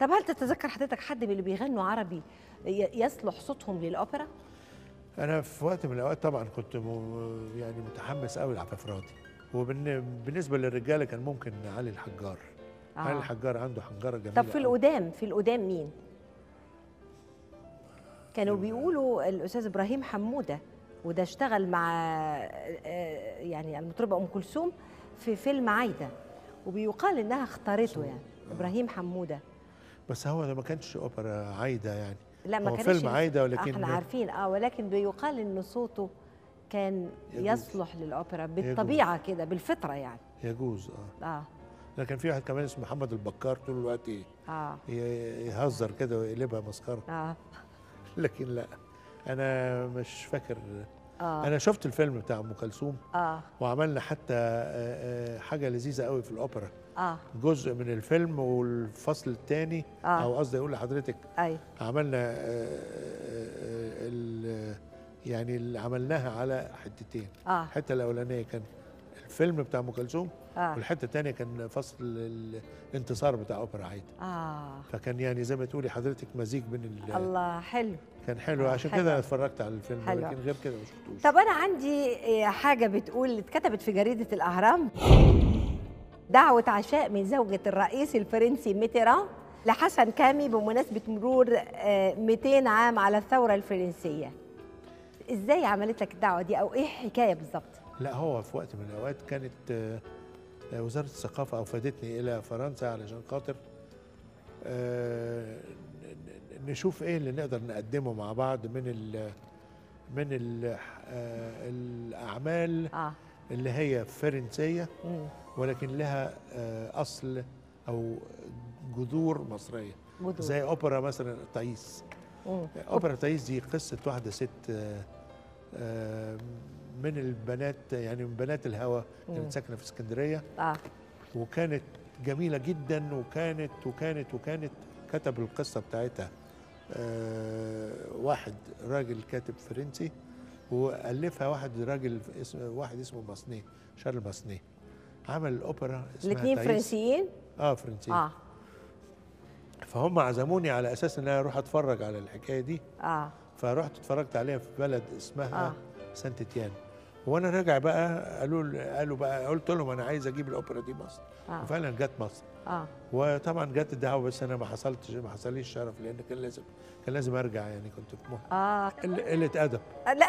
طب هل تتذكر حضرتك حد من اللي بيغنوا عربي يصلح صوتهم للأوبرا؟ أنا في وقت من الأوقات طبعا كنت يعني متحمس قوي لعفاف راضي، وبالنسبة للرجالة كان ممكن علي الحجار. علي الحجار عنده حنجرة جميلة. طب في القدام، في القدام مين؟ كانوا بيقولوا الأستاذ إبراهيم حموده، وده اشتغل مع يعني المطربة ام كلثوم في فيلم عايده، وبيقال انها اختارته يعني إبراهيم حموده. بس هو ده ما كانش اوبرا عايده يعني، لا ما كانش فيلم عايده، ولكن احنا عارفين ولكن بيقال ان صوته كان يصلح للاوبرا بالطبيعه كده، بالفطره يعني، يجوز. لكن في واحد كمان اسمه محمد البكار طول الوقت يهزر كده ويقلبها مسخره. لكن لا انا مش فاكر. انا شفت الفيلم بتاع ام كلثوم وعملنا حتى حاجه لذيذه قوي في الاوبرا، جزء من الفيلم والفصل الثاني، او قصدي اقول لحضرتك عملنا يعني اللي عملناها على حتتين. الحته الاولانيه كان الفيلم بتاع ام كلثوم، والحته الثانيه كان فصل الانتصار بتاع اوبرا عايده. فكان يعني زي ما تقولي حضرتك مزيج بين الله. حلو، كان حلو، عشان كده انا اتفرجت على الفيلم، لكن غير كده ما شفتوش. طب انا عندي حاجه بتقول اتكتبت في جريده الاهرام: دعوه عشاء من زوجه الرئيس الفرنسي ميتران لحسن كامي بمناسبه مرور 200 عام على الثوره الفرنسيه. ازاي عملت لك الدعوه دي، او ايه الحكايه بالظبط؟ لا هو في وقت من الاوقات كانت وزاره الثقافه اوفدتني الى فرنسا علشان خاطر نشوف ايه اللي نقدر نقدمه مع بعض من ال الاعمال اللي هي فرنسيه ولكن لها اصل او جذور مصريه، زي اوبرا مثلا طايس. اوبرا طايس دي قصه واحده ست من البنات، يعني من بنات الهوى، كانت ساكنه في اسكندريه وكانت جميله جدا، وكانت كتب القصه بتاعتها واحد راجل كاتب فرنسي، والفها واحد اسمه مصني شارل مصني، عمل الاوبرا اسمها الاثنين فرنسيين. فرنسيين. فهم عزموني على اساس ان انا اروح اتفرج على الحكايه دي. فرحت اتفرجت عليها في بلد اسمها سانت تيان، وانا راجع بقى قالوا بقى، قلت لهم انا عايز اجيب الاوبرا دي مصر. وفعلا جت مصر. وطبعا جت الدعوه، بس انا ما حصليش شرف، لان كان لازم ارجع، يعني كنت في مهمه قله ادب. لا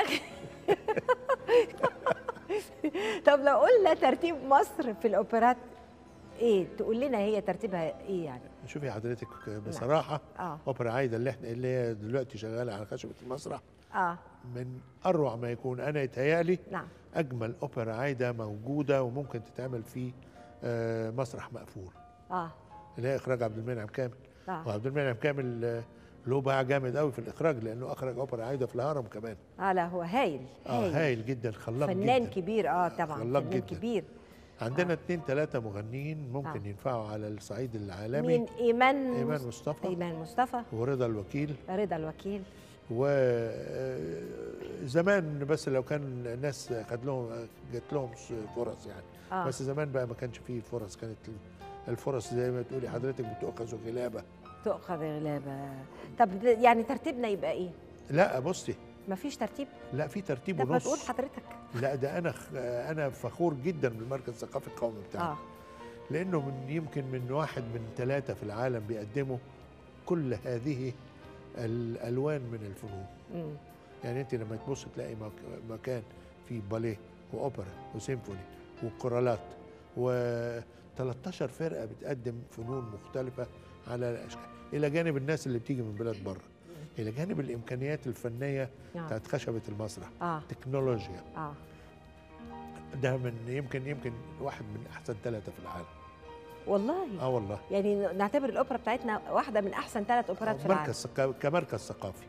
طب لو قلنا ترتيب مصر في الاوبرات ايه، تقول لنا هي ترتيبها ايه يعني؟ شوفي حضرتك بصراحه، اوبرا عايده اللي هي دلوقتي شغاله على خشبه المسرح، من اروع ما يكون. انا يتهيألي اجمل اوبرا عايده موجوده، وممكن تتعمل في مسرح مقفول، اللي هي اخراج عبد المنعم كامل. وعبد المنعم كامل له باع جامد قوي في الاخراج، لانه اخرج اوبرا عايده في الهرم كمان. لا هو هايل، هايل جدا، خلاق جدا، فنان كبير. طبعا فنان كبير. عندنا 2-3 مغنيين ممكن ينفعوا على الصعيد العالمي، من إيمان مصطفى ورضا الوكيل. وزمان بس لو كان الناس جات لهم فرص يعني، بس زمان بقى ما كانش فيه فرص، كانت الفرص زي ما تقولي حضرتك بتؤخذ غلابه. طب يعني ترتيبنا يبقى ايه؟ لا بصي، ما فيش ترتيب؟ لا في ترتيب ونص. طب ما تقول حضرتك. لا ده انا فخور جدا بالمركز الثقافي القومي بتاعنا، لانه يمكن 1 من 3 في العالم بيقدموا كل هذه الالوان من الفنون. يعني انت لما تبص تلاقي مكان فيه باليه واوبرا وسيمفوني وكورالات، و13 فرقه بتقدم فنون مختلفه على الاشكال، الى جانب الناس اللي بتيجي من بلاد بره، الى جانب الامكانيات الفنيه بتاعت خشبه المسرح، تكنولوجيا. ده من يمكن 1 من أحسن 3 في العالم. والله. والله يعني نعتبر الاوبرا بتاعتنا 1 من أحسن 3 اوبرات في العالم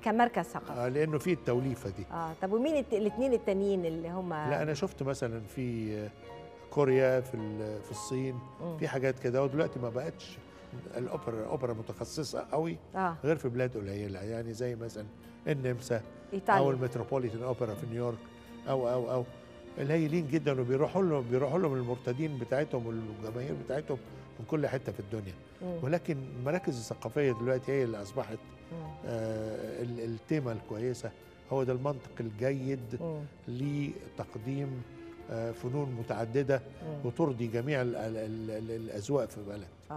كمركز ثقافي، لانه في التوليفه دي. طب ومين الاثنين التانيين اللي هم؟ لا انا شفت مثلا في كوريا، في الصين، في حاجات كده. ودلوقتي ما بقتش الاوبرا متخصصه قوي غير في بلاد قليله، يعني زي مثلا النمسا، او المتروبوليتان اوبرا في نيويورك، او الهايلين جدا، وبيروحوا لهم المرتدين بتاعتهم والجماهير بتاعتهم من كل حتة في الدنيا. ولكن المراكز الثقافية دلوقتي هي اللي أصبحت التيمة الكويسة، هو ده المنطق الجيد لتقديم فنون متعددة وترضي جميع الأذواق في البلد.